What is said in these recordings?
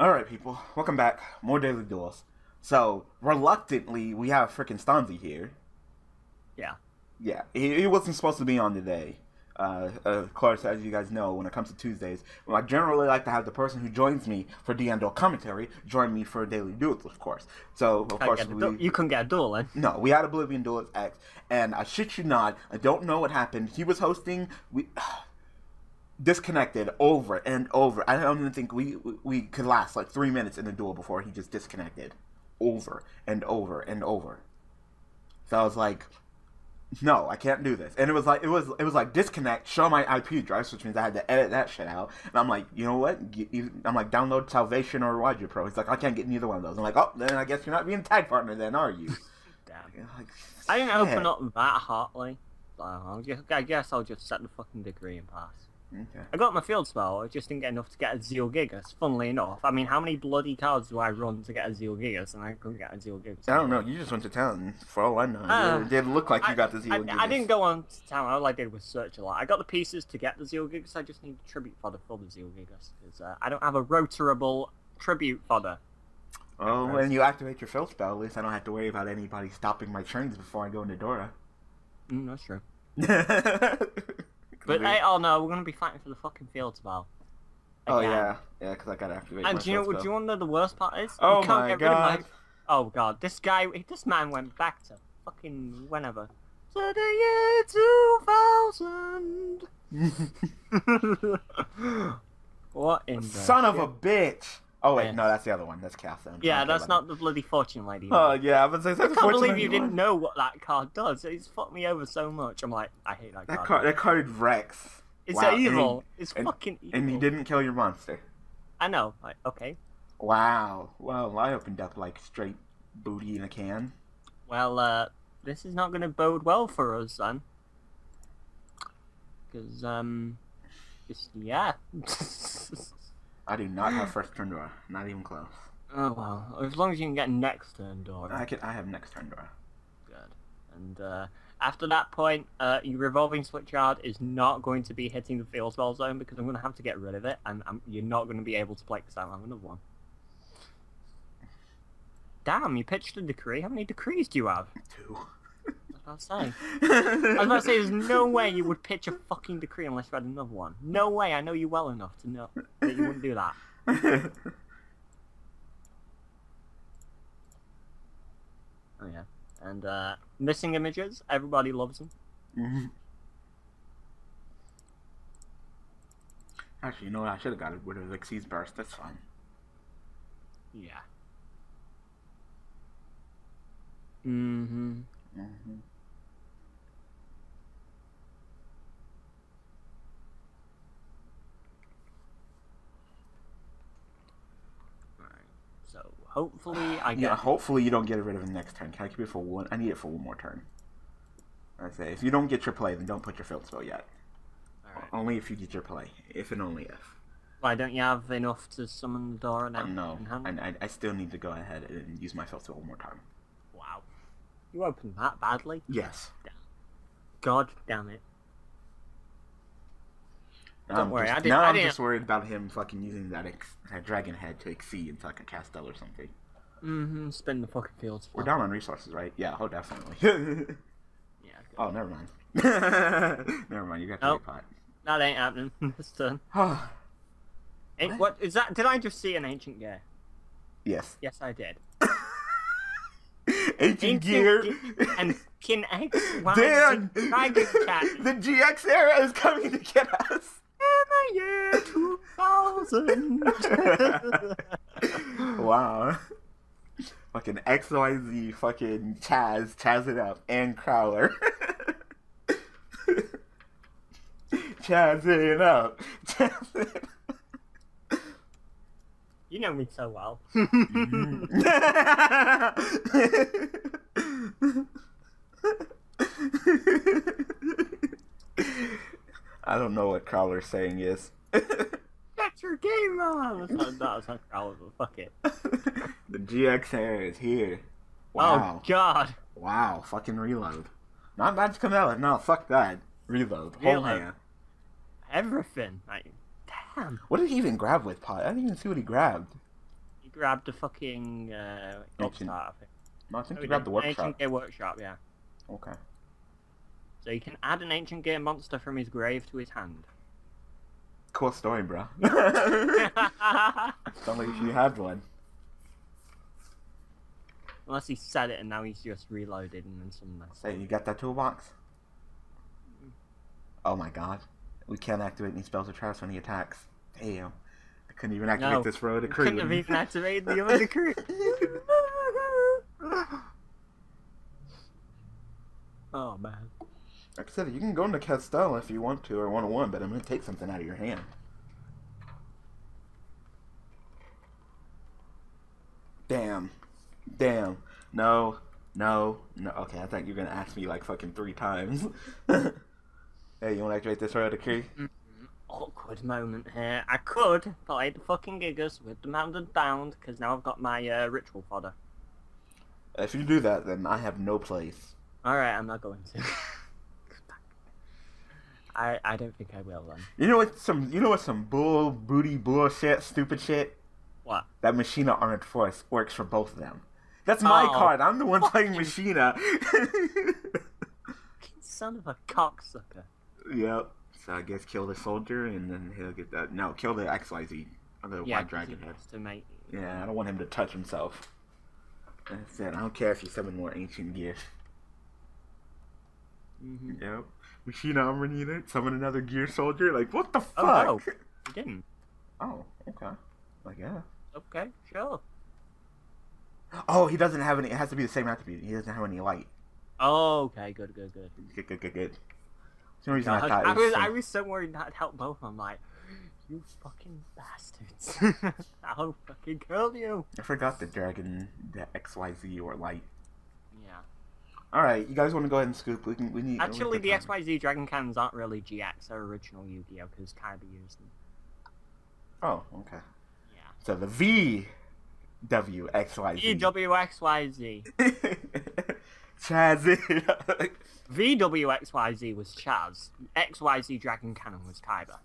Alright people, welcome back. More Daily Duels. So, reluctantly, we have frickin' Stonzy here. Yeah. Yeah, he wasn't supposed to be on today. Of course, as you guys know, when it comes to Tuesdays, well, I generally like to have the person who joins me for DM Duel commentary join me for Daily Duels, of course. So, of course, you couldn't get a duel in. No, we had Oblivion Duels X, and I shit you not, I don't know what happened. He was hosting, we... disconnected over and over. I don't even think we could last like 3 minutes in the duel before he just disconnected over and over and over. So I was like, no, I can't do this. And it was like disconnect, show my IP address, which means I had to edit that shit out. And I'm like, you know what? I'm like, download Salvation or Roger Pro. He's like, I can't get neither one of those. I'm like, oh, then I guess you're not being tag partner then, are you? Damn. Like, I didn't open up that hotly. I guess I'll just set the fucking degree and pass. Okay. I got my field spell, I just didn't get enough to get a Zeal Gigas, funnily enough. I mean, how many bloody cards do I run to get a Zeal Gigas, and I couldn't get a Zeal Gigas? I don't know, you just went to town, for all I know. It didn't look like you got the Zeal Gigas. I didn't go on to town, all I did was search a lot. I got the pieces to get the Zeal Gigas, I just need tribute fodder for the Zeal Gigas, because I don't have a rotorable tribute fodder. Oh, when you activate your field spell, at least I don't have to worry about anybody stopping my trains before I go into Dora. Mm, that's true. But hey, oh no, we're gonna be fighting for the fucking field spell. Again. Oh yeah, yeah, because I gotta activate. And do you want to know the worst part is? Oh my god! Oh god, this man went back to fucking whenever. To the year 2000. What in the son of a bitch? Oh wait, no, that's the other one. That's Castel. Yeah, that's not the bloody fortune lady. Oh yeah, but I can't believe you didn't know what that card does. It's fucked me over so much. I'm like, I hate that card. That card wrecks. It's evil. It's fucking evil. And you didn't kill your monster. I know. Like, okay. Wow. Well, I opened up like straight booty in a can. Well, this is not going to bode well for us, son. Because yeah. I do not have first turn Dora. Not even close. Oh well. As long as you can get next turn Dora. I have next turn Dora. Good. And after that point, your revolving switch yard is not going to be hitting the field spell zone because I'm going to have to get rid of it, and you're not going to be able to play because I have another one. Damn, you pitched a decree. How many decrees do you have? 2. I was about to say, there's no way you would pitch a fucking decree unless you had another one. No way, I know you well enough to know that you wouldn't do that. Oh yeah. And, missing images, everybody loves them. Actually, you know what, I should have got it with Alexis Burst, that's fine. Yeah. Mm-hmm. So hopefully I get... Yeah, hopefully you don't get rid of it next turn. Can I keep it for one? I need it for one more turn. I say, if you don't get your play, then don't put your field spell yet. All right. Only if you get your play. If and only if. Why, don't you have enough to summon the Dora now? No, I still need to go ahead and use my field spell one more time. Wow. You opened that badly? Yes. God damn it. Don't worry, I'm just worried about him fucking using that dragon head to exceed into like a Castel or something. Mm-hmm, spin the fucking fields. We're down on resources, right? Yeah, oh, definitely. Yeah. Oh, never mind. Never mind, you got to pot. That ain't happening this turn. What is that? Did I just see an Ancient Gear? Yes. Yes, I did. Ancient Gear and Kin X. Damn! The GX era is coming to get us. In the year 2000. Wow. Fucking X-Y-Z, fucking Chazz it up, and Crowler. Chazz it up. Chazz it up. You know me so well. I don't know what Crowler's saying is. That's your game, man! That's not Crowler, but fuck it. The GX era is here. Wow. Oh, God. Wow, fucking reload. Not bad to come out. No, fuck that. Reload. Hold on. Everything. Like, damn. What did he even grab with pot? I didn't even see what he grabbed. grabbed the fucking Gobstart, I think. No, I think you grabbed the Workshop. Ancient Gear Workshop, yeah. Okay. So you can add an Ancient Gear monster from his grave to his hand. Cool story, bruh. Sounds like you had one. Unless he said it and now he's just reloaded and then some mess. Hey, you got that toolbox? Oh my god. We can't activate any spells or traps when he attacks. Damn. I couldn't even activate this row to crew. Couldn't have even activated the other crew. Oh man. Like I said, you can go into Castel if you want to, or 101, but I'm going to take something out of your hand. Damn. Damn. No. No. No. Okay, I think you're going to ask me like fucking 3 times. Hey, you want to activate this right out of the key? Awkward moment here. I could play the fucking Gigas with the Mounted Bound, because now I've got my ritual fodder. If you do that, then I have no place. Alright, I'm not going to. I don't think I will then. You know what? Some bull booty bullshit, stupid shit. What? That Machina Armed Force works for both of them. That's my card. I'm the one playing Machina. Son of a cocksucker. Yep. So I guess kill the soldier and then he'll get that. No, kill the X-Y-Z. White dragon head. Yeah, I don't want him to touch himself. That's it. I don't care if you summon more Ancient Gear. Yep. Machina Armor unit, summon another gear soldier, like what the fuck? Oh, no. You didn't. Oh, okay. Like yeah. Okay, sure. Oh, he doesn't have any, it has to be the same attribute. He doesn't have any light. Oh, okay, good. Good. The reason I was so worried not to help both of them, like, you fucking bastards. I'll fucking kill you. I forgot the dragon, the XYZ or light. Yeah. Alright, you guys want to go ahead and scoop? We need. Actually, the XYZ Dragon Cannons aren't really GX, they're original Yu-Gi-Oh! Because Kaiba used them. Oh, okay. Yeah. So the VWXYZ. VWXYZ. Chazz. VWXYZ was Chazz. XYZ Dragon Cannon was Kaiba.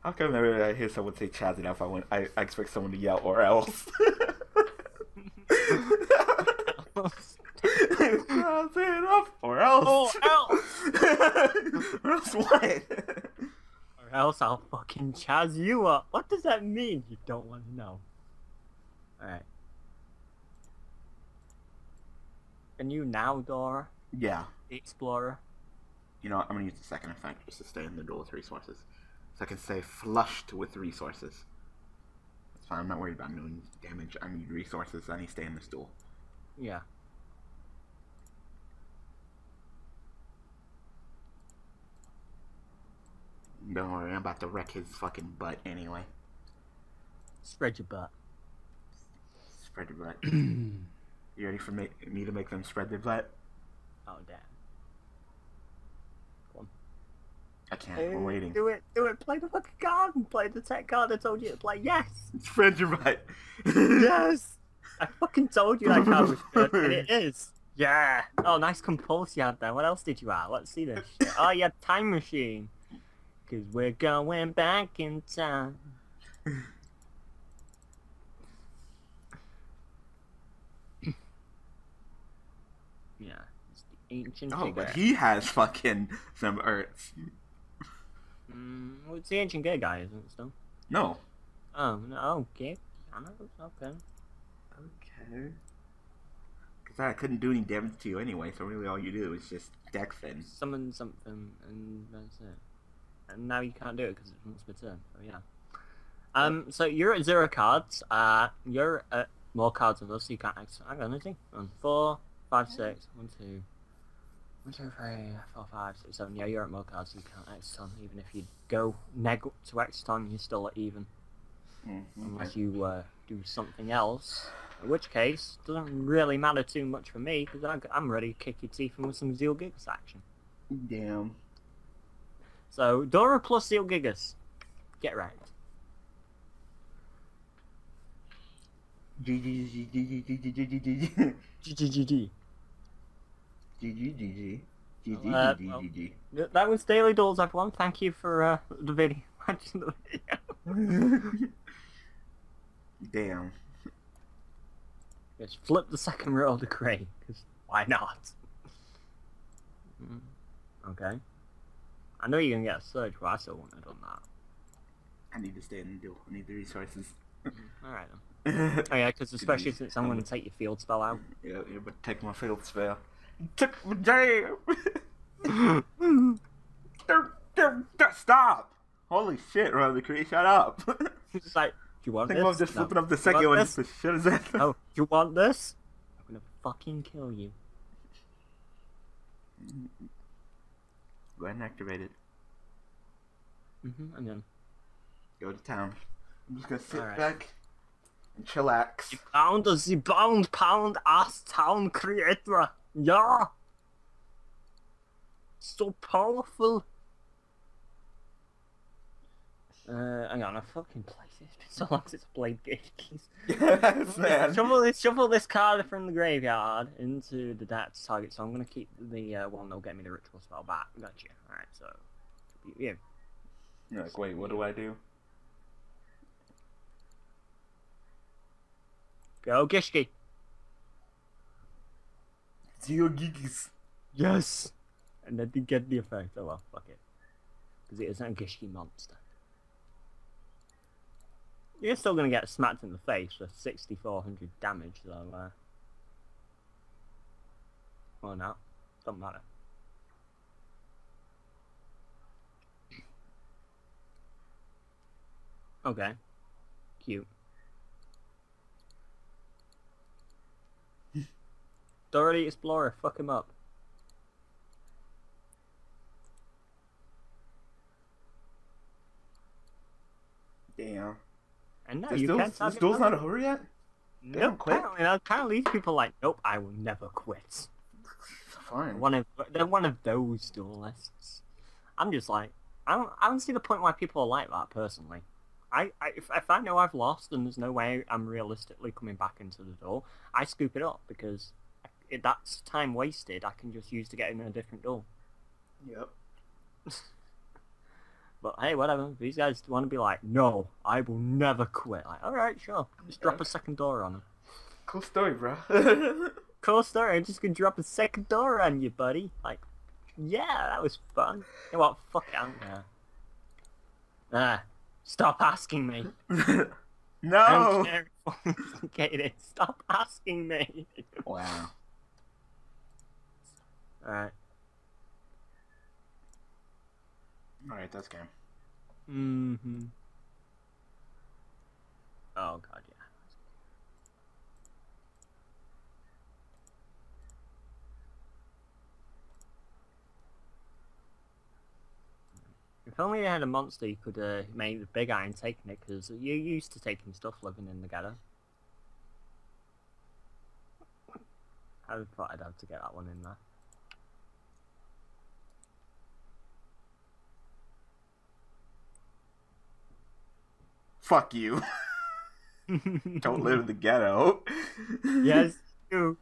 How come whenever I hear someone say Chazz enough, I expect someone to yell or else? Chazz enough or else. Or else what? Or else I'll fucking Chazz you up. What does that mean? You don't want to know. Alright. And you now, Dora? Yeah. The Explorer. You know what? I'm going to use the second effect just to stay in the duel with resources. So I can stay flushed with resources. That's fine. I'm not worried about doing damage. I need resources. I need to stay in this duel. Yeah. Don't worry. I'm about to wreck his fucking butt anyway. Spread your butt. Spread your butt. You ready for me to make them spread their butt? Oh, damn. Come on. I can't. Hey, we're waiting. Do it. Do it. Play the fucking card. Play the tech card I told you to play. Yes! Spread your butt. Yes! I fucking told you that card was good, and it is. Yeah. Oh, nice compulse you had there. What else did you add? Let's see this shit. Oh, you had Time Machine. Because we're going back in time. Yeah, it's the Ancient Gear. Oh, but he has fucking some earths. Well, it's the Ancient Gear guy, isn't it still? No. Oh, no, okay. Okay. Because I couldn't do any damage to you anyway, so really all you do is just deck fin. Summon something, and that's it. And now you can't do it because it's once per turn, so yeah. So you're at 0 cards. You're at more cards than us, so you can't access. Hang on, is he? 4, 5, 6, 1, 2, 1, 2, 3, 4, 5, 6, 7. Yeah, you're at more cards, so you can't X on. Even if you go neg to X on, you're still at even. Unless you do something else. In which case, doesn't really matter too much for me, because I'm ready to kick your teeth in with some Zeal Gigas action. Damn. So, Dora plus Zeal Gigas. Get wrecked. GG. That was Daily Duels, everyone. Thank you for the video. Damn. Just flip the second row of the crane, because why not? Okay. I know you're going to get a surge, but I still wouldn't have done that. I need to stay in the duel. I need the resources. Alright then. Oh yeah, because especially since I'm going to take your field spell out. Yeah, yeah, but take my field spell. Took my jam! Stop! Holy shit, Row the Great, shut up! It's like, do you want this? I think I'm just flipping up the second one just to shut his ass. Oh, do you want this? I'm gonna fucking kill you. Go ahead and activate it. And then go to town. I'm just gonna sit back and chillax. The bound pound ass town creator. Yeah! So powerful! Hang on, I fucking played this. It's been so long since I played Gishki's. Yes, man. Shuffle this card from the graveyard into the deck to target, so I'm gonna keep the one that'll get me the ritual spell back. Gotcha. Alright, so. Yeah. You're like, wait, what do I do? Go, Gishki! Zeal Gigas. Yes! And I did get the effect. Oh well, fuck it. Because it is a Gishki monster. You're still going to get smacked in the face for 6,400 damage, though. Or not. Doesn't matter. Okay. Cute. Dora the Explorer, fuck him up. Damn. And no, you can't. This duel's not a hurry yet? No, apparently these people are like, nope, I will never quit. Fine. They're one of those duelists. I'm just like, I don't see the point why people are like that, personally. If I know I've lost and there's no way I'm realistically coming back into the duel, I scoop it up, because that's time wasted I can just use to get in a different duel. Yep. But hey, whatever. These guys want to be like, no, I will never quit. Like, alright, sure. Just drop a second door on him. Cool story, bro. Cool story. I'm just going to drop a second door on you, buddy. Like, yeah, that was fun. You know what? Fuck it, I'm there. Stop asking me. No! I'm terrible. Stop asking me. Wow. Alright. Alright, that's game. Oh god, yeah. If only they had a monster you could make the big iron taking it, because you're used to taking stuff living in the ghetto. I thought I'd have to get that one in there. Fuck you. Don't live in the ghetto. Yes, you.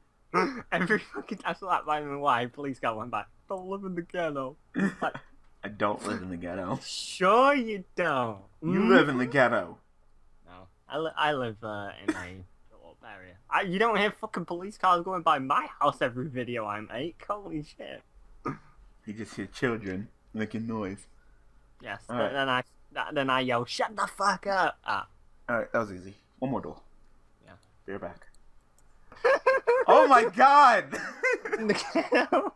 Every fucking I saw that by and why police got one back. Don't live in the ghetto. Like, I don't live in the ghetto. Sure you don't. You live in the ghetto. No. I live in a little area. You don't hear fucking police cars going by my house every video I make. Holy shit. You just hear children making noise. Yes, right. Then I yell, shut the fuck up! Alright, that was easy. One more door. Yeah. They're back. Oh my god! In the ghetto!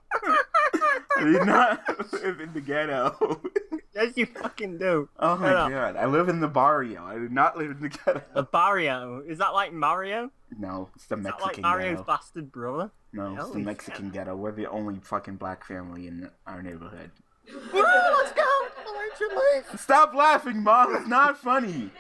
I do not live in the ghetto. Yes, you fucking do. Oh my god, I live in the barrio. I do not live in the ghetto. The barrio? Is that like Mario? No, it's the Mexican ghetto. Is that like Mario's bastard brother? No, it's the Mexican ghetto. We're the only fucking black family in our neighborhood. Woo, let's go! Stop laughing, Mom. It's not funny.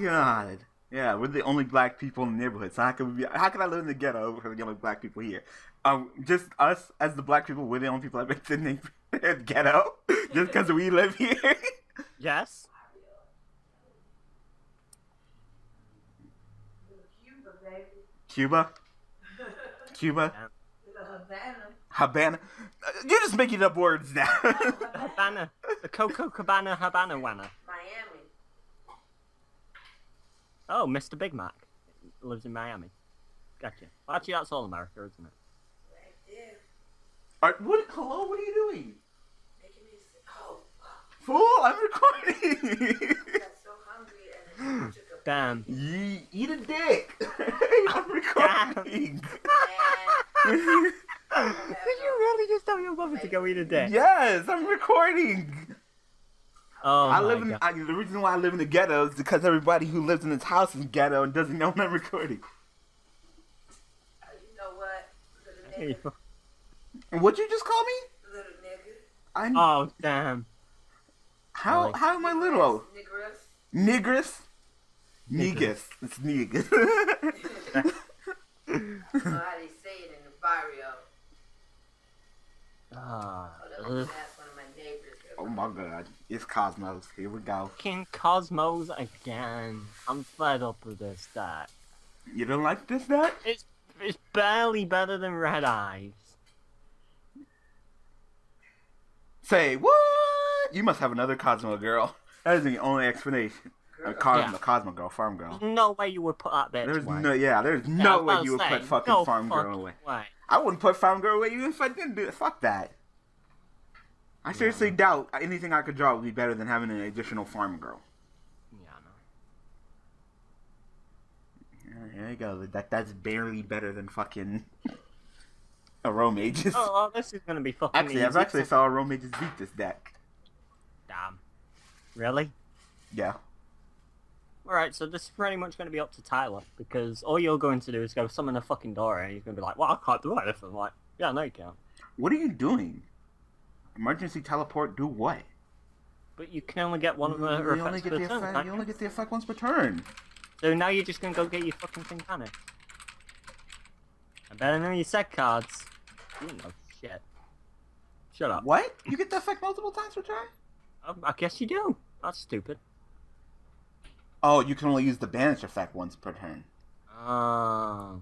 God. Yeah, we're the only black people in the neighborhood. So how can I live in the ghetto because we're the only black people here? Just us as the black people, we're the only people that make the ghetto just because we live here. Yes. Cuba, baby. Cuba. Yeah. Havana. You just making up words now. Havana. The Coco Cabana Habana Wanna. Miami. Oh, Mr. Big Mac lives in Miami. Gotcha. Well, actually, that's all America, isn't it? Right there. Alright, what? Hello, what are you doing? Making me sick. Oh, fool, I'm recording! I got so hungry and I took a damn. You eat a dick! I'm recording! Yeah. Did you really just tell your mother to go eat a dick? Yes, I'm recording. Oh, the reason why I live in the ghetto is because everybody who lives in this house is ghetto and doesn't know I'm recording. You know what? Little nigga. What'd you just call me? Little nigga. Oh, damn. How am I little? Niggers. Niggers. It's niggers. How they say it in the barrio. Oh my god, it's Cosmos. Here we go. Fucking Cosmos again. I'm fed up with this deck. You don't like this deck? It's barely better than Red Eyes. Say what? You must have another Cosmo girl. That is the only explanation. Cosmo girl, farm girl. There's no way you would put that bitch away. There's no way you would put fucking farm girl away. I wouldn't put farm girl away even if I didn't do it. Fuck that. I seriously doubt anything I could draw would be better than having an additional farm girl. Yeah, I know. There you go. That's barely better than fucking Aromages. Oh, well, this is gonna be fucking easy. I've actually saw Aromages beat this deck. Damn. Really? Yeah. Alright, so this is pretty much going to be up to Tyler, because all you're going to do is go summon a fucking Dora, and he's going to be like, well, I can't do anything. I'm like, yeah, no you can't. What are you doing? Emergency teleport, do what? But you can only get one of the effects per turn. You only get the effect once per turn. So now you're just going to go get your fucking thing panicked. I better know your set cards. You know shit. Shut up. What? You get the effect multiple times per turn? I guess you do. That's stupid. Oh, you can only use the banish effect once per turn. Oh.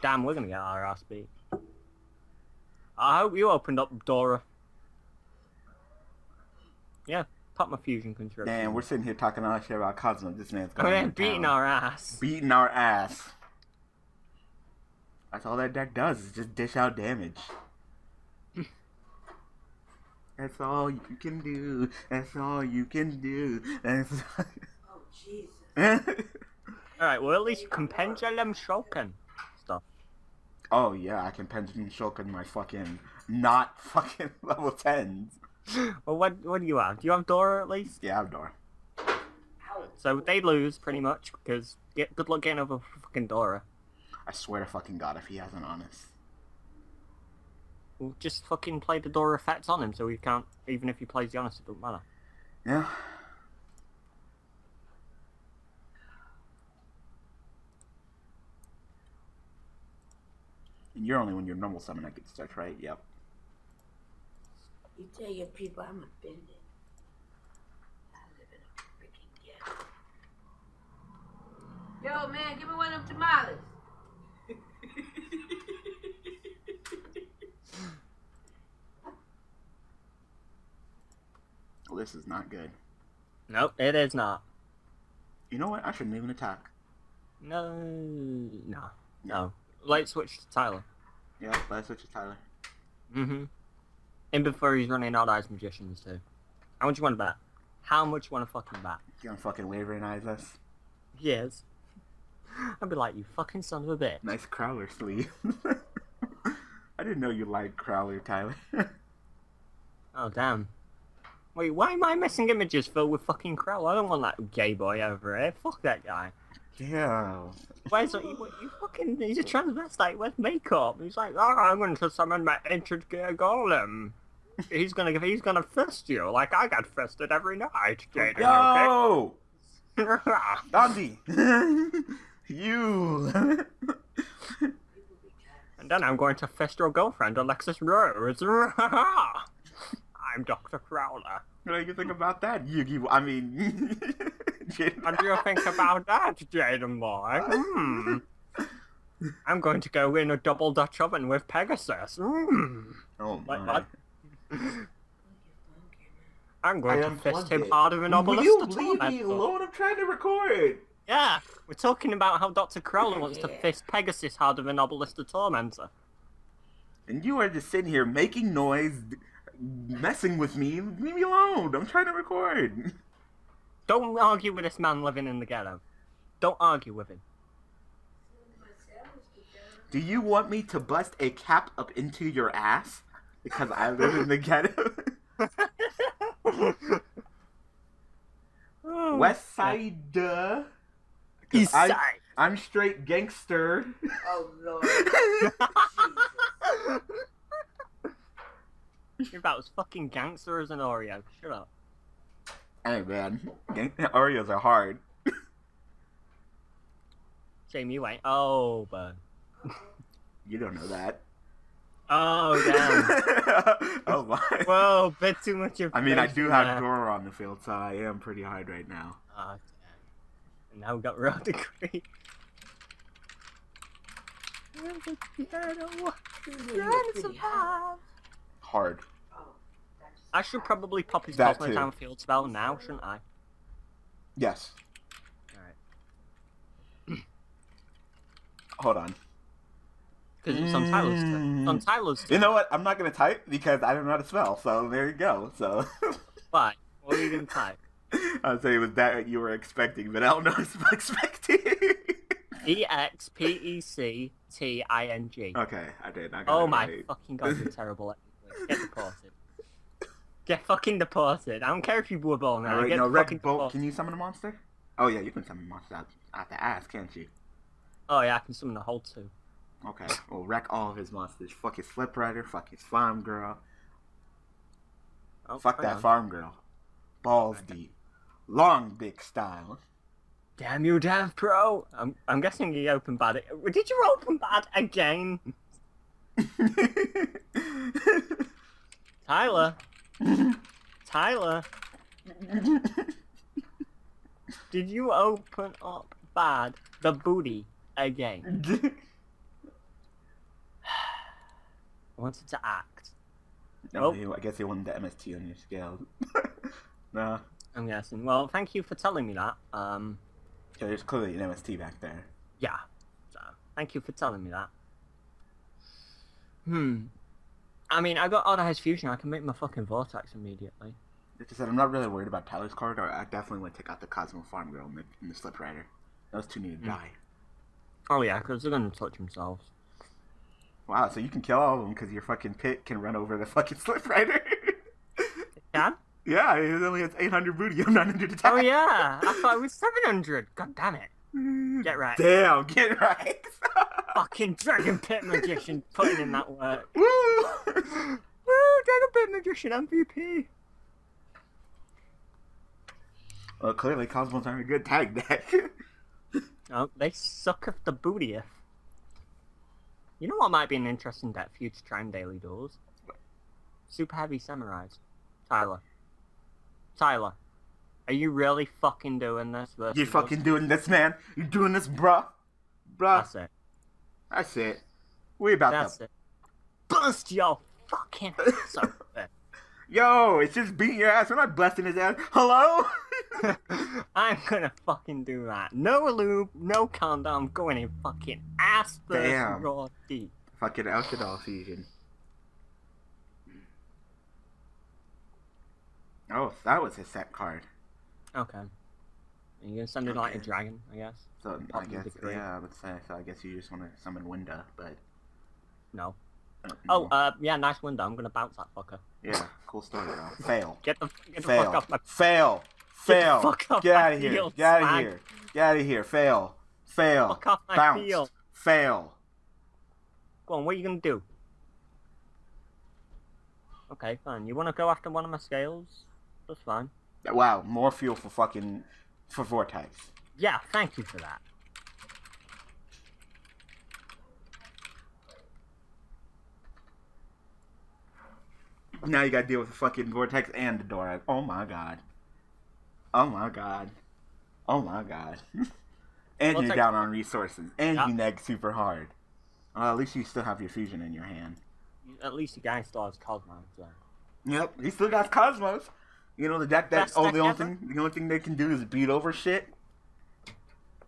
Damn, we're gonna get our ass beat. I hope you opened up Dora. Yeah, pop my fusion control. Damn, we're sitting here talking all shit about Cosmo. This man's going to beating our ass. Beating our ass. That's all that deck does is just dish out damage. That's all you can do. That's all you can do. That's all... Jesus. Alright, well at least you can Pendulum Shoken stuff. Oh yeah, I can Pendulum Shoken my fucking not fucking level 10s. Well, what do you have? Do you have Dora at least? Yeah, I have Dora. So they lose pretty much, because good luck getting over fucking Dora. I swear to fucking god if he hasn't Honest. Well, just fucking play the Dora effects on him so he can't, even if he plays the Honest, it doesn't matter. Yeah. And you're only when you're normal summon I get stuck, right? Yep. You tell your people I'm offended. I live in a freaking ghetto. Yo, man, give me one of them tamales. Well, this is not good. Nope, it is not. You know what? I shouldn't even attack. No. Light switch to Tyler. Yeah, light switch to Tyler. Mm-hmm. And before he's running Odd Eyes Magicians too. How much you want to bet? How much you want to fucking bet? You gonna fucking wavering eyes us? Yes. I'd be like, you fucking son of a bitch. Nice Crowler sleeve. I didn't know you liked Crowler, Tyler. Oh, damn. Wait, why am I missing images filled with fucking Crowler? I don't want that gay boy over here. Fuck that guy. Yeah. Where's you fucking? He's a transvestite. Where's makeup? He's like, oh, I'm going to summon my Ancient Gear golem. He's gonna fist you like I got fisted every night. Jaden, yo, Dandy, you. And then I'm going to fist your girlfriend, Alexis Rose. I'm Dr. Crowler. What do you think about that, Yugi? I mean. What do you think about that, Jaden boy? I'm going to go in a double Dutch oven with Pegasus. Oh my. I'm going to fist him harder than Obelisk the Tormentor. Will you leave me alone? I'm trying to record. Yeah, we're talking about how Dr. Crowler wants to fist Pegasus harder than Obelisk the Tormentor. And you are just sitting here making noise, messing with me. Leave me alone. I'm trying to record. Don't argue with this man living in the ghetto. Don't argue with him. Do you want me to bust a cap up into your ass? Because I live in the ghetto. Oh, West Side duh. East Side. I'm straight gangster. Oh Lord. You're about as fucking gangster as an Oreo. Shut up. Hey man, Oreos are hard. Shame you ain't. Oh, but you don't know that. Oh damn. Oh my. Whoa, bit too much of. I mean, I do have Dora on the field, so I am pretty hard right now. Oh damn. And now we got Row the Great. Hard. I should probably pop his Cosmo downfield spell now, shouldn't I? Yes. Alright. Hold on. Because it's on Tyler's turn. On Tyler's turn. You know what? I'm not going to type because I don't know how to spell, so there you go. So. Why? What are you going to type? I was saying it was that you were expecting, but I don't know what I'm expecting. E-X-P-E-C-T-I-N-G. Okay, I did. I got oh my right. Fucking god, you're terrible at English. Get deported. Get fucking deported. I don't care if you were born now. Alright, no, Red Bolt, can you summon a monster? Oh yeah, you can summon a monster out the ass, can't you? Oh yeah, I can summon a whole two. Okay, well, wreck all of his monsters. Fuck his Flip Rider, fuck his Farm Girl. Oh, fuck that Farm Girl. Balls deep. Long dick style. Damn you, Dav Pro! I'm guessing he opened bad. Did you open bad again? Tyler? Tyler? Did you open up bad the booty again? I wanted to act. No, oh. I guess he wanted the MST on your scale. Nah. I'm guessing. Well, thank you for telling me that. So there's clearly an MST back there. Yeah. So, thank you for telling me that. Hmm. I mean, I got Odd Eyes Fusion. I can make my fucking Vortex immediately. Like I said, I'm not really worried about Tyler's card, or I definitely would take out the Cosmo Farm Girl and the Slip Rider. Those two need to die. Oh yeah, because they're going to touch themselves. Wow, so you can kill all of them because your fucking pit can run over the fucking Slip Rider. Yeah? Yeah, it only has 800 booty on 900 attack. Oh yeah, I thought it was 700. God damn it. Get right. Damn, get right. Fucking Dragon Pit Magician putting in that work. Woo! Woo, Dragon Pit Magician MVP. Well, clearly Cosmos aren't a good tag deck. Oh, they suck at the bootieth. You know what might be an interesting deck for you to try in Daily Duels? Super Heavy Samurai. Tyler. Tyler. Are you really fucking doing this? You're fucking doing this, man. You're doing this, bruh. Bruh. That's it. That's it. We about to bust your fucking ass over there. Yo, it's just beating your ass. We're not busting his ass. Hello? I'm gonna fucking do that. No lube, no condom. I'm going in fucking ass first, raw deep. Fucking Alvador fusion. Oh, that was his set card. Okay. And you're gonna summon like a dragon, I guess. So I guess yeah, I would say. So I guess you just want to summon Winda, but no. Oh, yeah, nice Winda. I'm gonna bounce that fucker. Yeah, cool story though. Fail. Get the fuck off my. Fail. Fail! Get out of here! Get out of here! Get out of here! Fail! Fail! Bounce! Fail! Go on, what are you gonna do? Okay, fine. You wanna go after one of my scales? That's fine. Wow, more fuel for fucking... for Vortex. Yeah, thank you for that. Now you gotta deal with the fucking Vortex and the Dora. Oh my god. Oh my god. Oh my god. And well, you're down on resources. And you neg super hard. At least you still have your fusion in your hand. At least the guy still has Cosmos. So. Yep, he still got Cosmos. You know, the deck that the only thing they can do is beat over shit.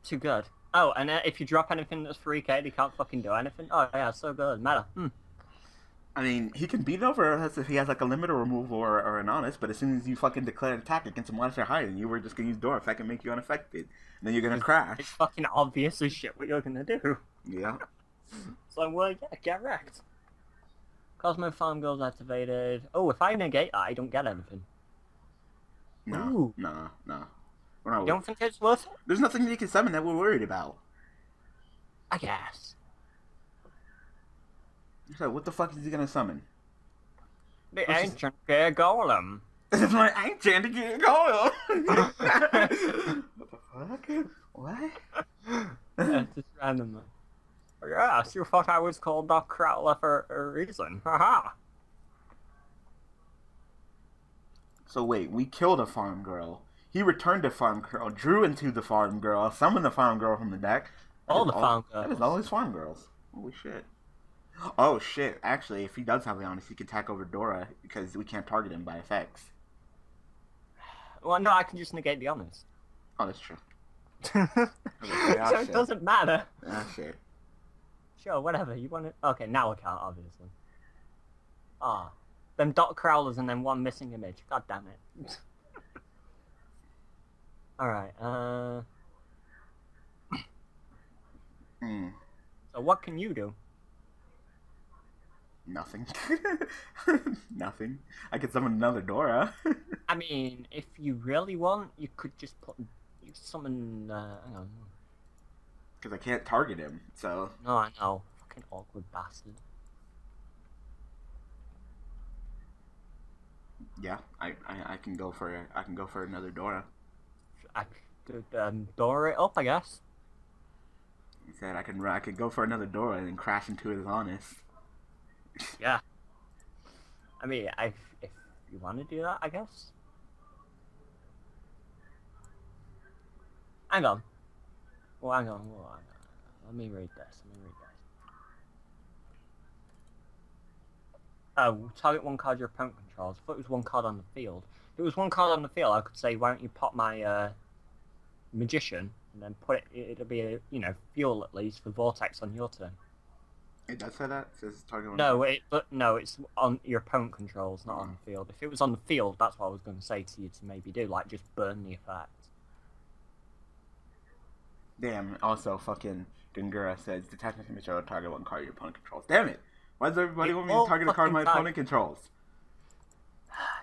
Too good. Oh, and if you drop anything that's 3K, they can't fucking do anything. Oh yeah, so good. Matter. Hmm. I mean, he can beat over if he has like a limiter removal or an honest, but as soon as you fucking declare an attack against a monster higher than you, we're just gonna use Dora. That can make you unaffected. And then you're gonna crash. It's fucking obvious as shit what you're gonna do. Yeah. So, well, yeah, get wrecked. Cosmo Farm Girls activated. Oh, if I negate that, I don't get anything. No, no, no. You don't think it's worth it? There's nothing that you can summon that we're worried about. I guess. So what the fuck is he gonna summon? The Ancient Gear Golem. It's my Ancient Gear Golem! What the fuck? What? That's just random. Yes, you thought I was called Doc Crowler for a reason. Haha! So wait, we killed a farm girl. He returned to farm girl, drew into the farm girl, summoned the farm girl from the deck. All the farm girls. That is all his farm girls. Holy shit. Oh shit, actually, if he does have the honest, he can attack over Dora, because we can't target him by effects. Well, no, I can just negate the honest. Oh, that's true. So it doesn't matter. Ah, shit. Sure, whatever, you want it. Okay, now I can't, obviously. Ah. Them dot crowlers and then one missing image. God damn it. Alright, So what can you do? Nothing. Nothing. I could summon another Dora. I mean, if you really want, you could just put... You summon... hang on. Because I can't target him, so... No, I know. Fucking awkward bastard. Yeah, I can go for another Dora. I could Dora it up, I guess. He said I could go for another Dora and then crash into his honest. Yeah. I mean, if you want to do that, I guess. Hang on. Well, hang on. Well, hang on. Let me read this. Oh, target one card your opponent controls. I thought it was one card on the field. If it was one card on the field, I could say, why don't you pop my magician and then put it, it'll be a, you know, fuel at least for Vortex on your turn. It does say that? It says target one. No, it's on your opponent controls, not on the field. If it was on the field, that's what I was going to say to you to maybe do, like just burn the effect. Damn, also fucking Gungura says, detach an image or target one card your opponent controls. Damn it! Why does everybody want me to target a card my opponent controls?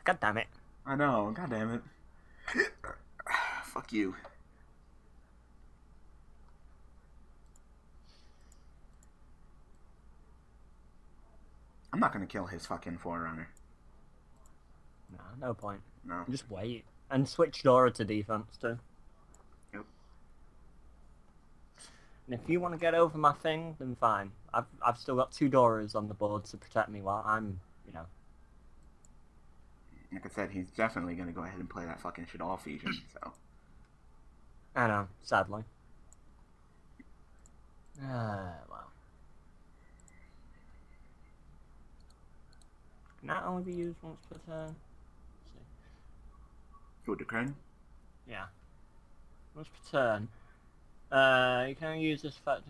God damn it. I know, god damn it. Fuck you. I'm not gonna kill his fucking forerunner. No, no point. No. Just wait. And switch Dora to defense too. Yep. And if you want to get over my thing, then fine. I've still got two Doras on the board to protect me while I'm, you know. Like I said, he's definitely going to go ahead and play that fucking Shaddoll fusion, so. I know, sadly. Well. Can that only be used once per turn? Let's see. Go to Crane? Yeah. Once per turn. You can only use this effect...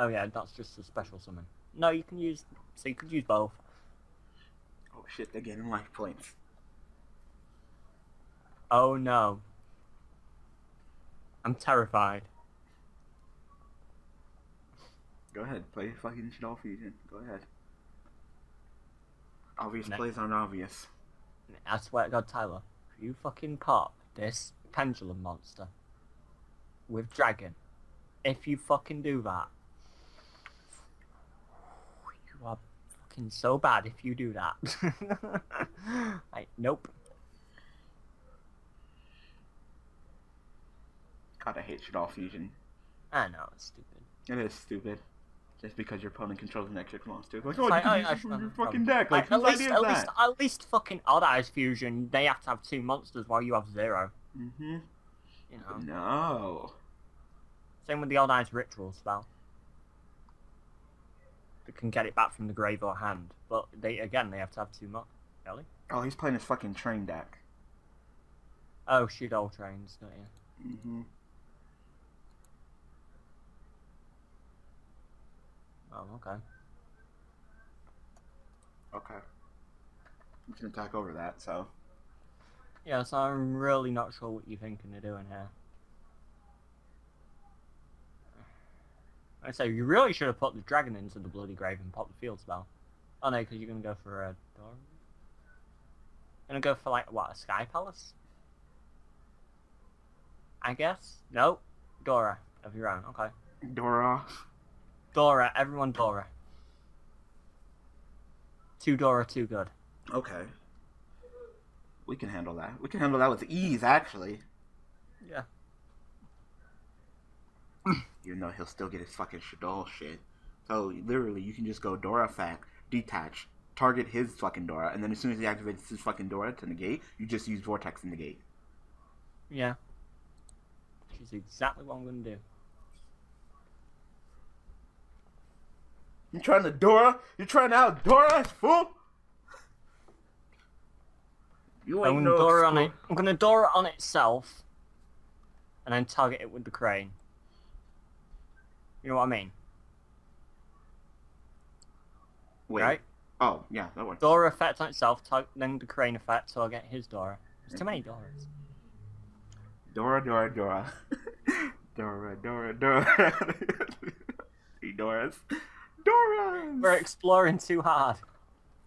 Oh yeah, that's just a special summon. No, you can use... So you could use both. Oh shit, they're getting life points. Oh no. I'm terrified. Go ahead, play fucking Shaddoll Fusion. Go ahead. Obvious plays aren't obvious. I swear to God, Tyler, if you fucking pop this pendulum monster with dragon, if you fucking do that, you are fucking so bad if you do that. Like, nope. God, I hate Shaddoll Fusion. I know, it's stupid. It is stupid. Just because your opponent controls an extra monster. Like, oh, you can use it from your fucking deck. Like, whose idea is that? At least fucking Odd Eyes Fusion, they have to have two monsters while you have zero. Mm-hmm. You know. No. Same with the Odd Eyes Ritual spell. They can get it back from the grave or hand. But, they have to have two monsters. Really? Oh, he's playing his fucking train deck. Oh, Shaddoll Trains, don't you? Mm-hmm. Oh, okay. Okay. You can attack over that, so... Yeah, so I'm really not sure what you're thinking of doing here. I say, you really should have put the dragon into the bloody grave and popped the field spell. Oh no, because you're going to go for a Dora? Going to go for, like, what, a Sky Palace? I guess? Nope. Dora. Of your own, okay. Dora. Dora, everyone Dora. Two Dora, two good. Okay. We can handle that. We can handle that with ease, actually. Yeah. Even though he'll still get his fucking Shaddoll shit. So, literally, you can just go Dora fact, detach, target his fucking Dora, and then as soon as he activates his fucking Dora to negate, you just use Vortex and negate. Yeah. Which is exactly what I'm gonna do. You trying to Dora? You trying to out Dora, fool? You ain't no Dora on it. I'm gonna Dora on itself, and then target it with the crane. You know what I mean? Wait. Right? Oh, yeah, that one. Dora effect on itself, then the crane effect, so I'll get his Dora. There's too many Doras. Dora, Dora, Dora. Dora, Dora, Dora. Three Doras. Doras! We're exploring too hard.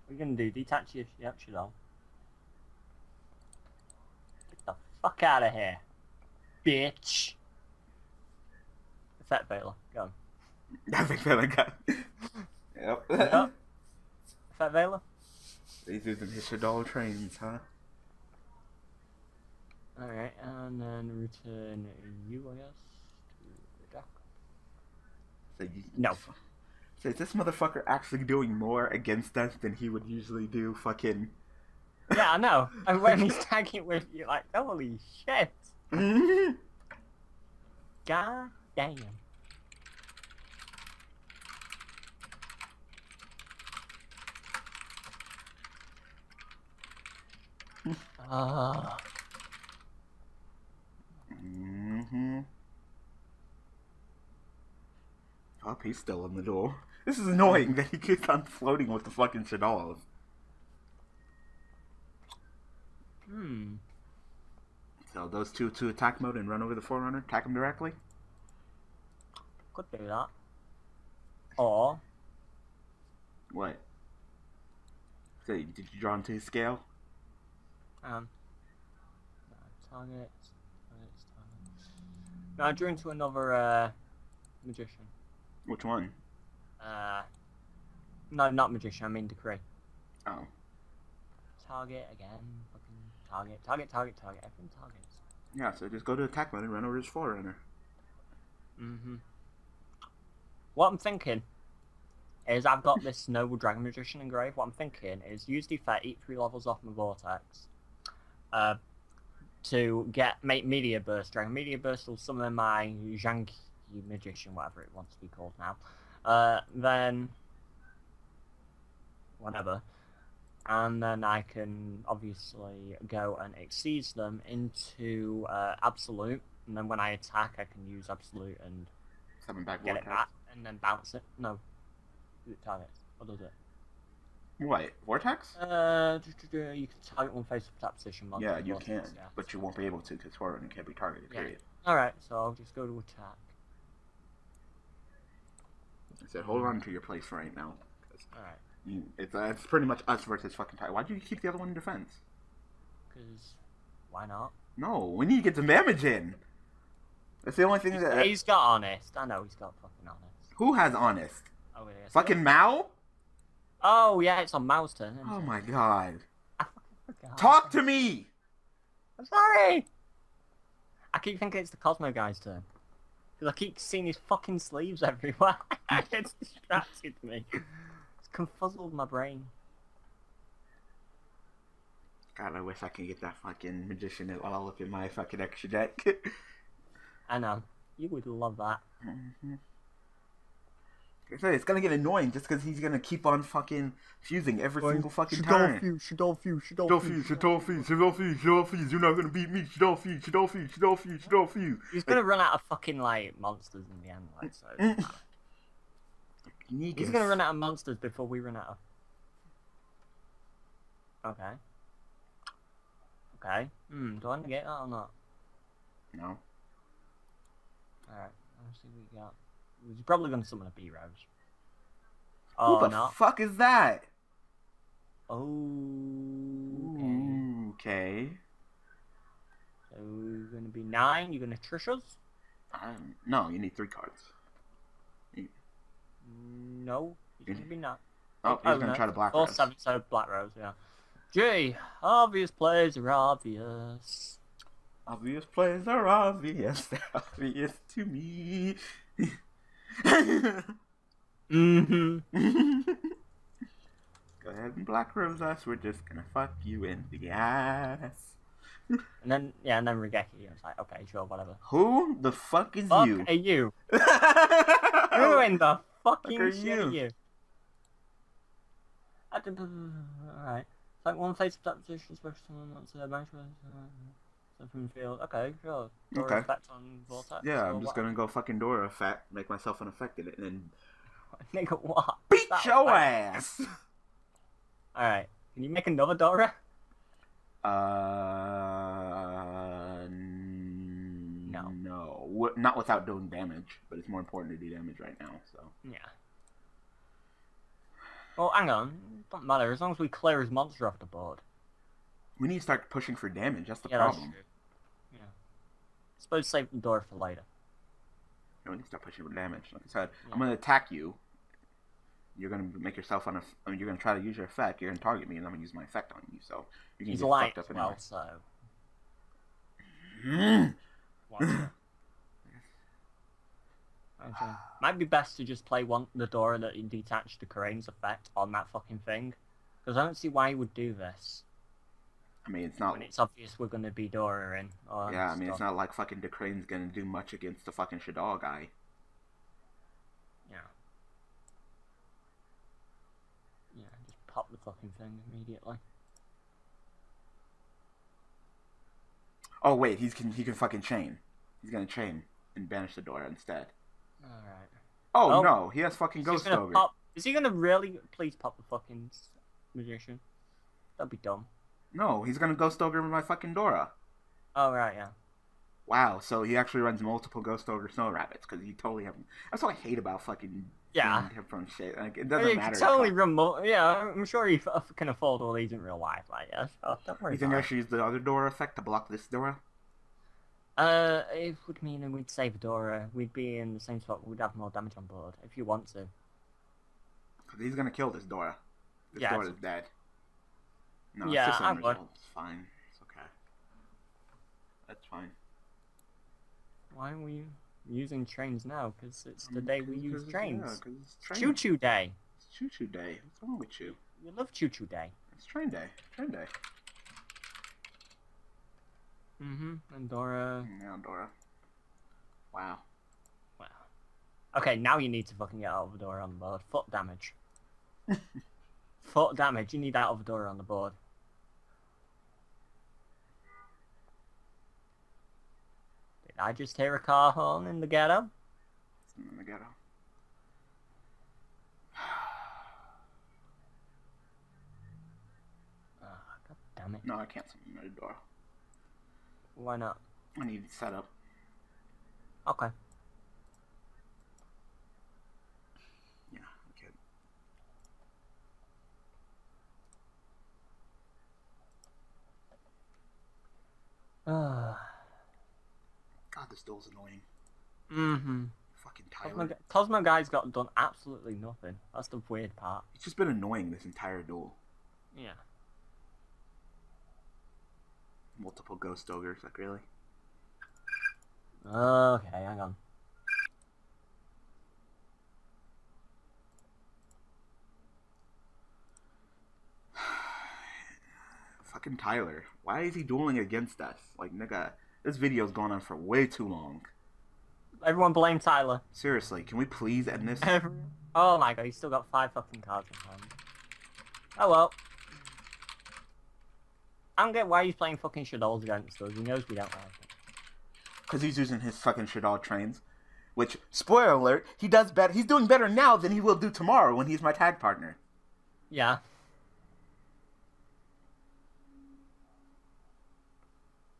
We're gonna do detach your Shaddoll. Get the fuck out of here, bitch. Effect Veiler, go. Effect Veiler, go. Yep. Yep. Effect Veiler? These are the Shaddoll trains, huh? Alright, and then return you, I guess, to the dock. So you... No. So is this motherfucker actually doing more against us than he would usually do fucking... Yeah, I know. And when he's tagging with you, like, holy shit. God damn. Oh, he's still in the door. This is annoying that he keeps on floating with the fucking Shaddolls. Hmm. So those two to attack mode and run over the Forerunner, attack him directly? Could do that. Or... What? So, did you draw into his scale? Target. No, I drew into another, Magician. Which one? No, not Magician, I mean Decree. Oh. Target again. Fucking target. Everything targets. Yeah, so just go to attack mode and run over his Forerunner. Mm-hmm. What I'm thinking is I've got this Noble Dragon Magician engraved. What I'm thinking is use defect, eat 3 levels off my Vortex. To make Meteor Burst Dragon. Meteor Burst will summon my Zhang Magician, whatever it wants to be called now. Then... Whatever. And then I can obviously go and exceed them into Absolute. And then when I attack, I can use Absolute and... Get it back, and then bounce it. No. Is it targets? Or does it? What? Vortex? You can target one face up position. Yeah, you can. Yeah. But you won't be able to, because Forerunner can't be targeted, period. Alright, so I'll just go to attack. I said, hold on to your place right now. Alright. It's pretty much us versus fucking Tiger. Why do you keep the other one in defense? Because... Why not? No, we need to get the damage in! That's the only thing that... He's got Honest. I know, he's got fucking Honest. Who has Honest? Oh, it is. Fucking Mao? Oh, yeah, it's on Mao's turn. Oh, my God. I forgot. Talk to me! I'm sorry! I keep thinking it's the Cosmo guy's turn. Because I keep seeing his fucking sleeves everywhere. It's distracted me. It's confuzzled my brain. God, I wish I could get that fucking Magician all up in my fucking extra deck. I know. You would love that. Mm-hmm. It's gonna get annoying just because he's gonna keep on fucking fusing every single fucking time. Shaddoll fuse. You're not gonna beat me. Shaddoll fuse. He's gonna run out of fucking like monsters in the end, like so. He's gonna run out of monsters before we run out of. Okay. Okay. Hmm. Do I want to get that or not? No. All right. Let's see what we got. He's probably going to summon a B-Rose. Oh, what the fuck is that? Oh. Okay. So you're going to be 9. You're going to trish us? No, you need 3 cards. No, you're going to be 9. Oh, he's going to try to Black Rose. Or 7, so Black Rose, yeah. Gee, obvious plays are obvious. Obvious plays are obvious. They're obvious to me. Go ahead and Black Rose us. We're just gonna fuck you in the ass. And then, yeah, and then Regeki. I was like, okay, sure, whatever. Who the fuck is you? Fuck are you? Who in the fucking shit are you? Alright. It's like one face of that position, especially someone that's a bench. From field. Okay, sure. Dora effect on Vortex. Yeah, I'm just gonna go fucking Dora effect, make myself unaffected, and then nigga what? Beat your ass. All right, can you make another Dora? No, not without doing damage. But it's more important to do damage right now. So yeah. Well, hang on. Don't matter as long as we clear his monster off the board. We need to start pushing for damage. That's the problem. That's true. Suppose save the door for later. No, we need to start pushing for damage. Like I said, I'm gonna attack you. You're gonna make yourself on a. I mean, you're gonna try to use your effect. You're gonna target me, and I'm gonna use my effect on you. So you're gonna get fucked up anyway. So. Okay. Might be best to just play the Dora that you detach the Crane's effect on that fucking thing, because I don't see why you would do this. I mean, it's not. When it's obvious we're gonna be Dora in. Yeah, I mean, it's not like fucking Crane's gonna do much against the fucking Shaddoll guy. Yeah. Yeah, just pop the fucking thing immediately. Oh wait, he can fucking chain. He's gonna chain and banish the Dora instead. All right. Oh no, he has fucking Ghost Ogre. Is he gonna really? Please pop the fucking magician. That'd be dumb. No, he's gonna Ghost Ogre my fucking Dora. Oh, right, yeah. Wow, so he actually runs multiple Ghost Ogre Snow Rabbits, because you totally have... That's what I hate about fucking... Yeah. From shit. Like, it doesn't matter. Totally remote. Yeah, I'm sure he can afford all these in real life, like, yeah. So don't worry. You think I should use the other Dora effect to block this Dora? It would mean that we'd save Dora. We'd be in the same spot, we'd have more damage on board, if you want to. Because he's gonna kill this Dora. This Dora's dead. No, yeah, it's just an result. It's fine. It's okay. That's fine. Why are we using trains now? Because it's the day we use trains. Yeah, it's Choo-choo day. It's Choo-choo day. What's wrong with you? You love Choo-choo day. It's train day. Train day. Mm-hmm. And Dora. Yeah, Dora. Wow. Wow. Okay, now you need to fucking get Alvador on the board. Foot damage. Foot damage. You need that Alvador on the board. I just hear a car horn in the ghetto. It's in the ghetto. Oh, God damn it. No, I can't summon another Dora. Why not? I need to set up. Okay. Yeah, okay. God, this doll's annoying. Mm-hmm. Fucking Tyler. Cosmo guy's got done absolutely nothing. That's the weird part. It's just been annoying this entire duel. Yeah. Multiple Ghost Ogres, like really? Okay, hang on. Fucking Tyler. Why is he dueling against us? Like, nigga, this video's gone on for way too long. Everyone blame Tyler. Seriously, can we please end this? Oh my god, he's still got 5 fucking cards in hand. Oh well. I don't get why he's playing fucking Shaddolls against us. He knows we don't like it. Because he's using his fucking Shaddoll trains. Which, spoiler alert, he does better. He's doing better now than he will do tomorrow when he's my tag partner. Yeah.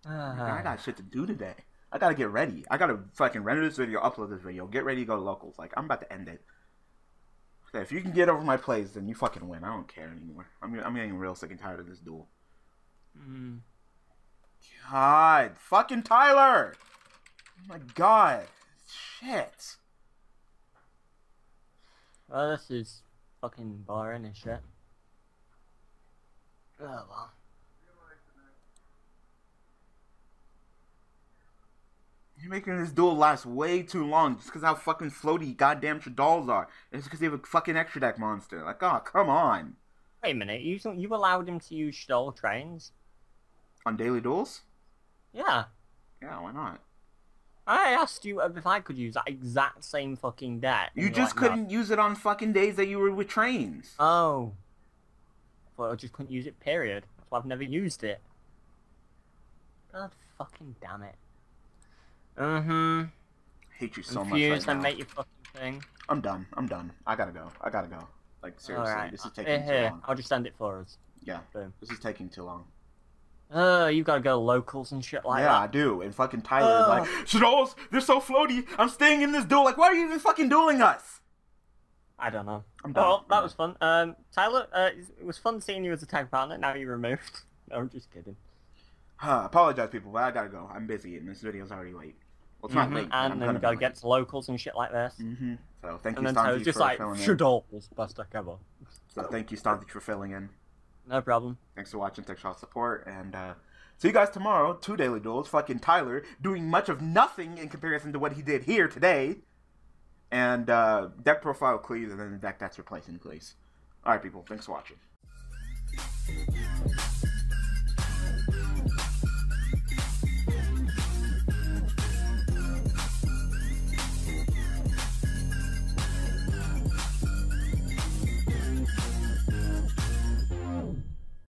I got shit to do today. I gotta get ready. I gotta fucking render this video, upload this video, get ready to go to locals. Like, I'm about to end it. Okay, if you can get over my plays, then you fucking win. I don't care anymore. I'm getting real sick and tired of this duel. God, fucking Tyler! Oh my god, shit. Well, this is fucking boring and shit. Oh well. You're making this duel last way too long just because how fucking floaty goddamn Shaddolls are. It's because they have a fucking extra deck monster. Like, oh, come on. Wait a minute, you allowed him to use Shaddoll trains? On daily duels? Yeah. Yeah, why not? I asked you if I could use that exact same fucking deck. You just like, couldn't use it on fucking days that you were with trains. Oh. Well, I just couldn't use it, period. That's why I've never used it. God fucking damn it. Mm-hmm. I hate you so much right now. Make your fucking thing. I'm done. I'm done. I gotta go. I gotta go. Like, seriously, right. This is taking too long. I'll just send it for us. Yeah. Boom. This is taking too long. You gotta go to locals and shit like that. Yeah, I do. And fucking Tyler's like, Shaddolls, they're so floaty. I'm staying in this duel. Like, why are you even fucking dueling us? I don't know. I'm done. Well, that was fun. Tyler, it was fun seeing you as a tag partner. Now you're removed. No, I'm just kidding. Apologize, people, but I gotta go. I'm busy, and this video's already late. Well, it's not late. And then we gotta get to locals and shit like this. So thank you, Stonzy, for filling in. Shaddolls, best deck ever. So thank you, Stonzy, for filling in. No problem. Thanks for watching. Thanks for all support, and see you guys tomorrow. 2 daily duels. Fucking Tyler doing much of nothing in comparison to what he did here today. And deck profile Cleese, and then the deck that's replacing Cleese. All right, people. Thanks for watching.